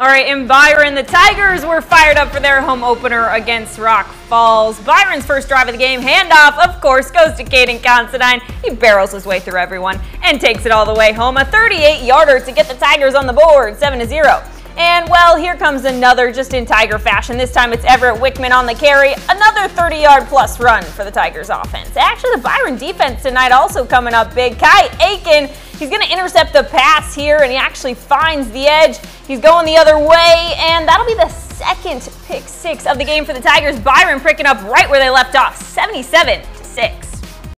All right, and Byron, the Tigers were fired up for their home opener against Rock Falls. Byron's first drive of the game, handoff, of course, goes to Caden Considine. He barrels his way through everyone and takes it all the way home. A 38-yarder to get the Tigers on the board, 7-0. And, well, here comes another, just in Tiger fashion. This time it's Everett Wickman on the carry. Another 30-yard-plus run for the Tigers offense. Actually, the Byron defense tonight also coming up big. Kai Aiken, he's going to intercept the pass here, and he actually finds the edge. He's going the other way, and that'll be the second pick six of the game for the Tigers. Byron pricking up right where they left off, 77-0.